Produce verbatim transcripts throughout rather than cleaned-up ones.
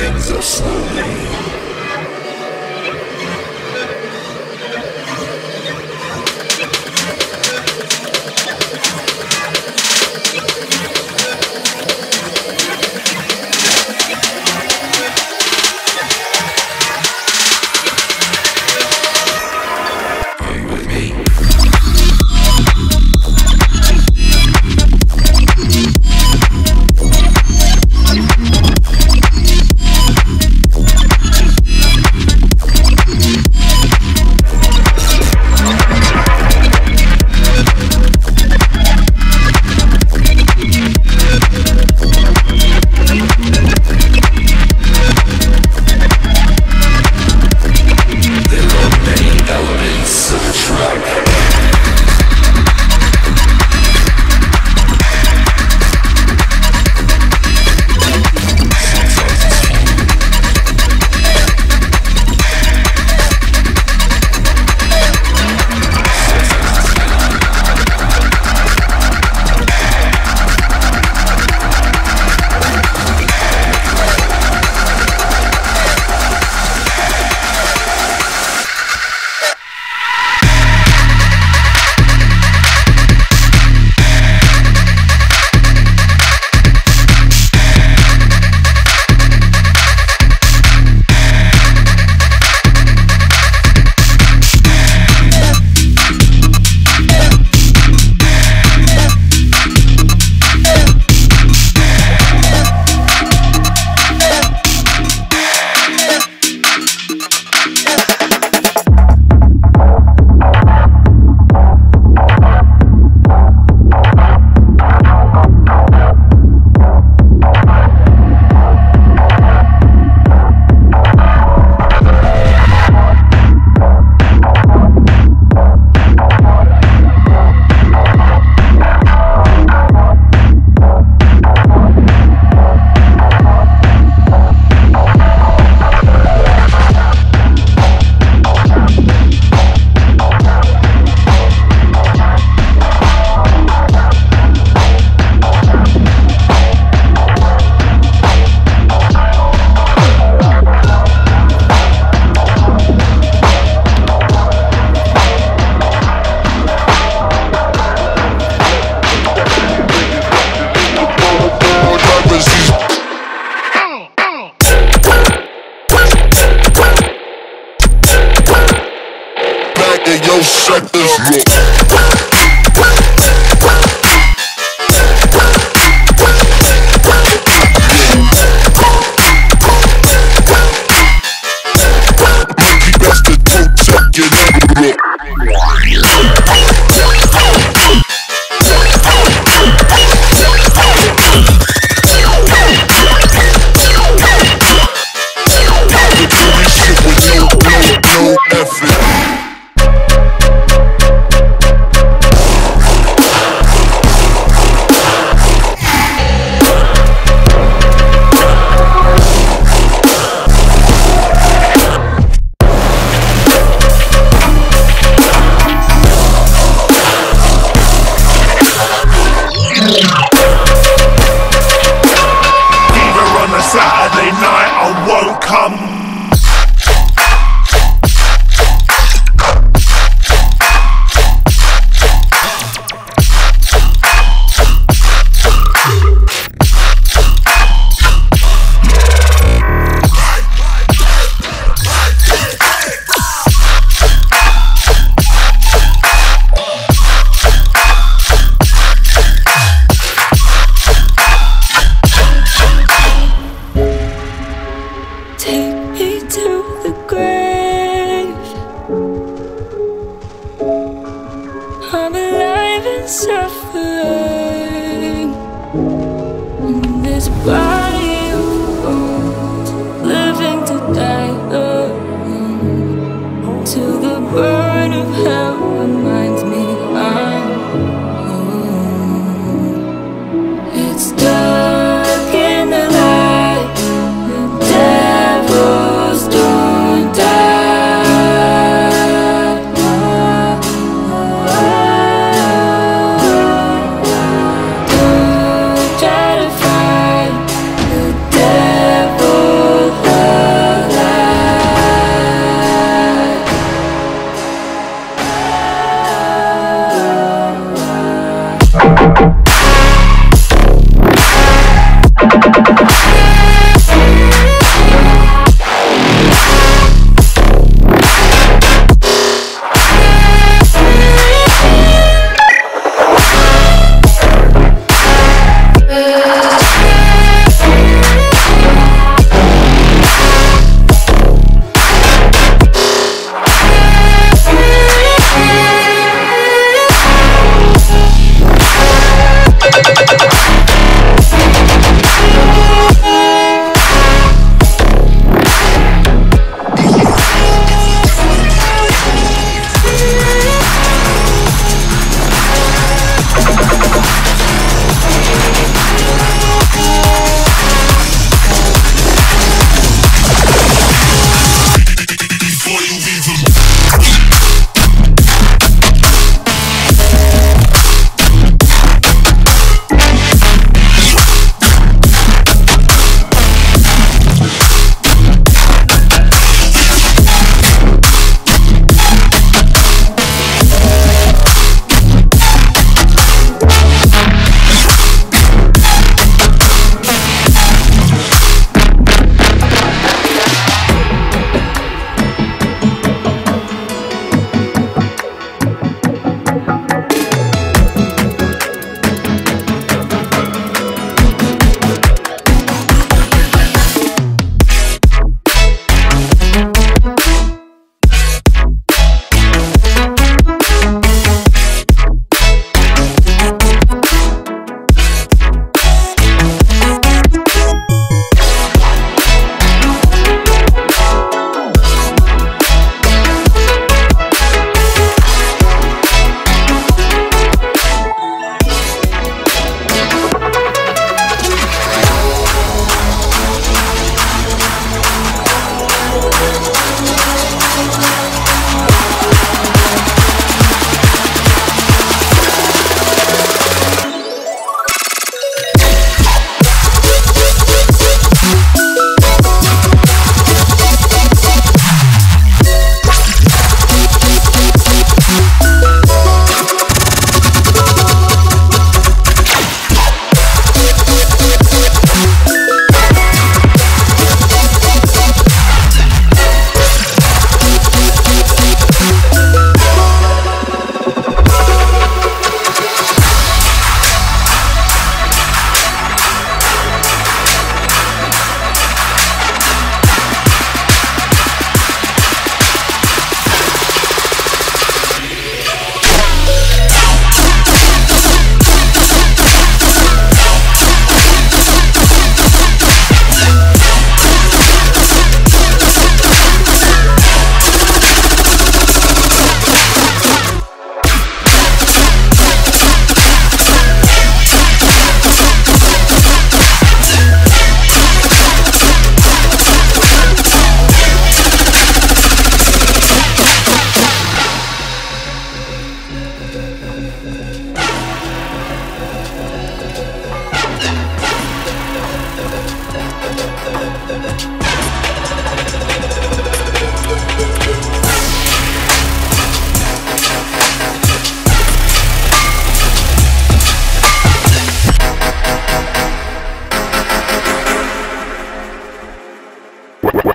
things are slowly. Oh,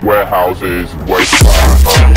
warehouses, wasteland.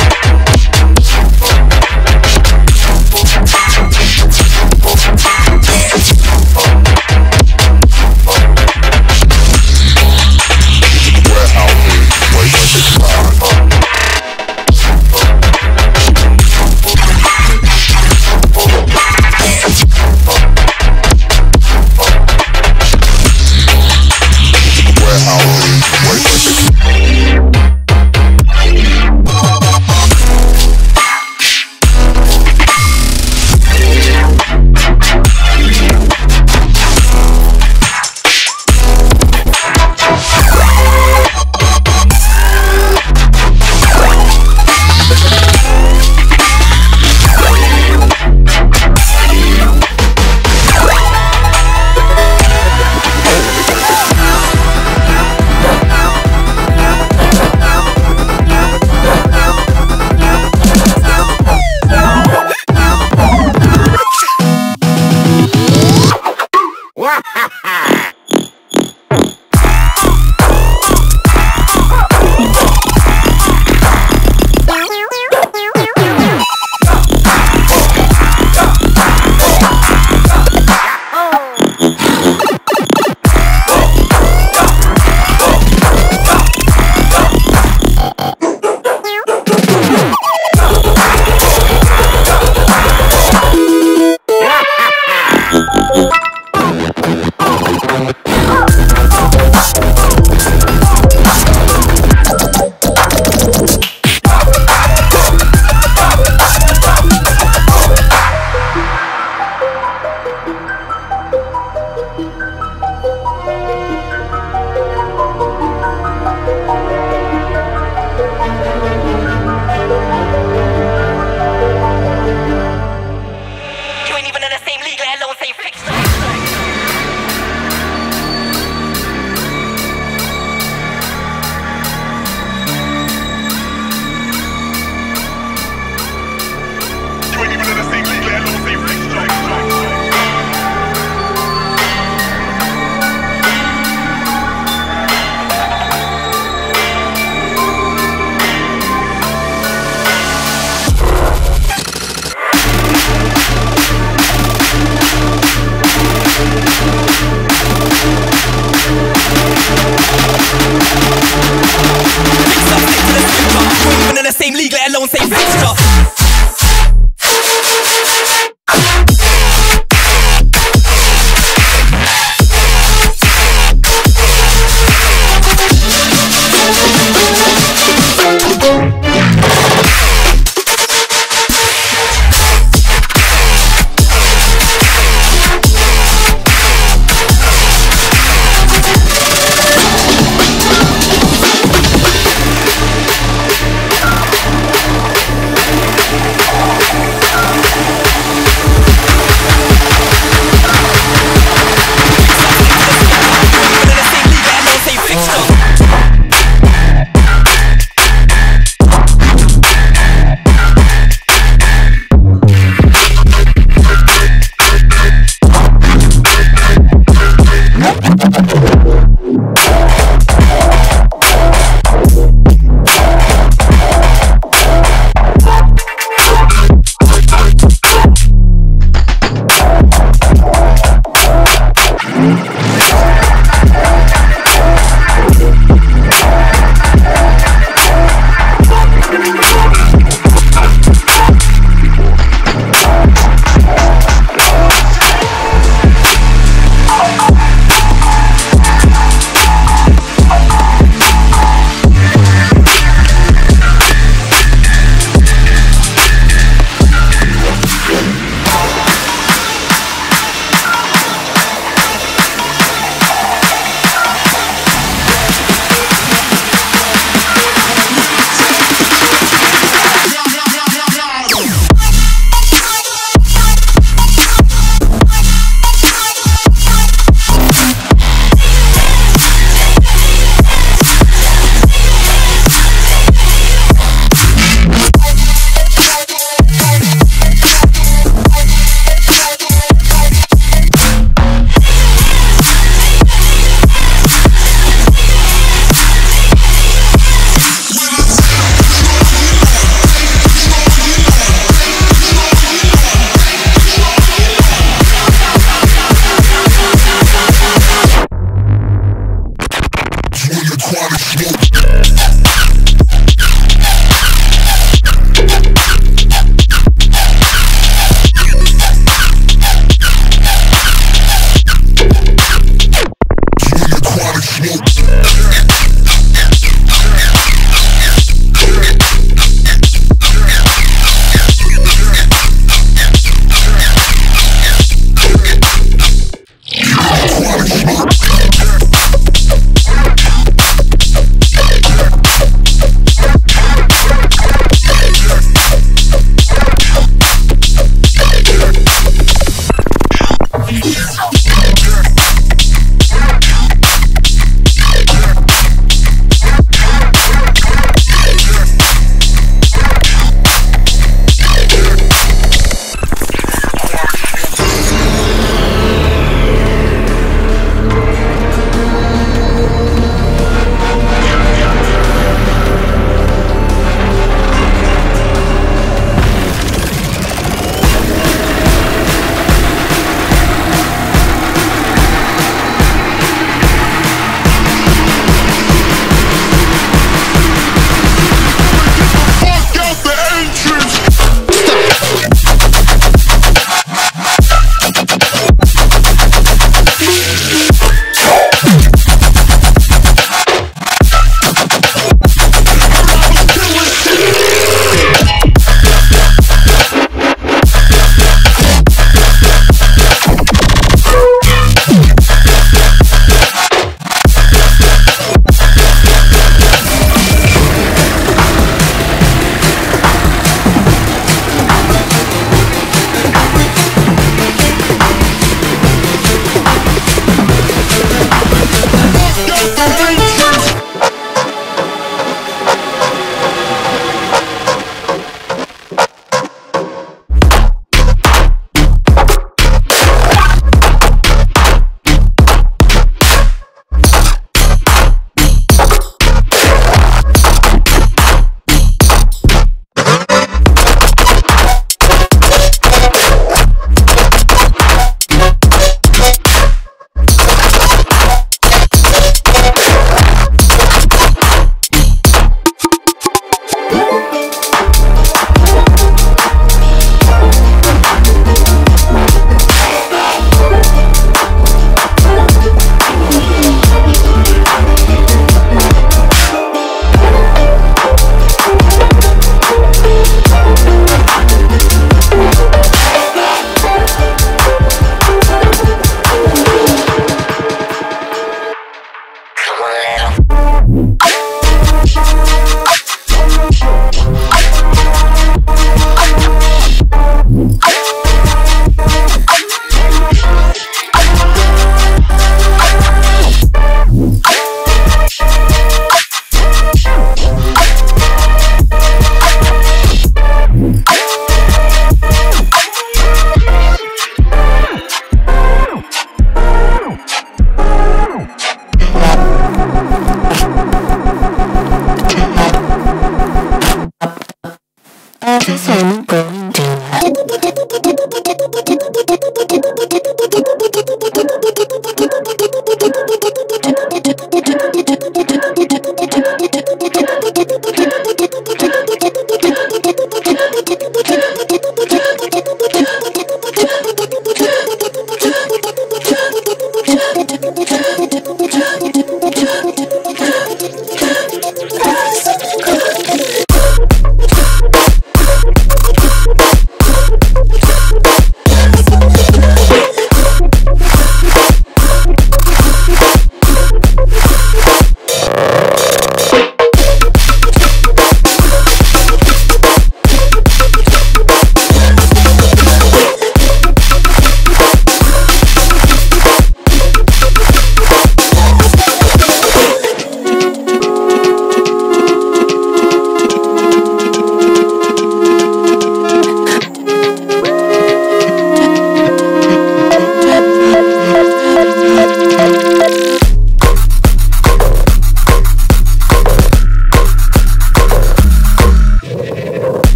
This I'm going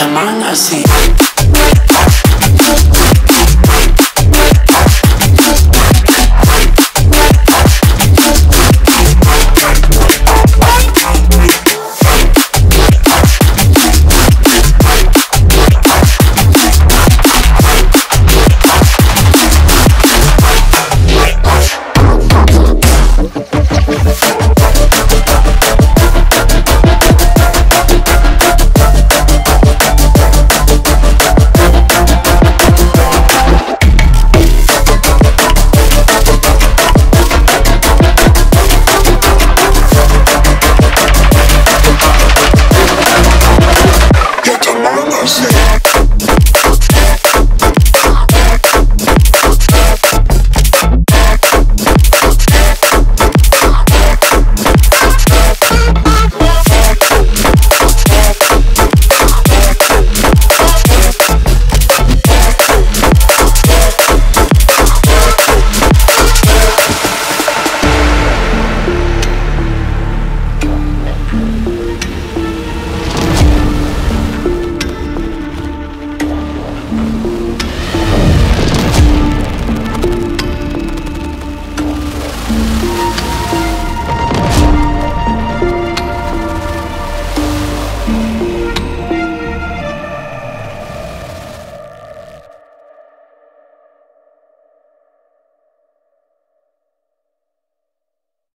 among us.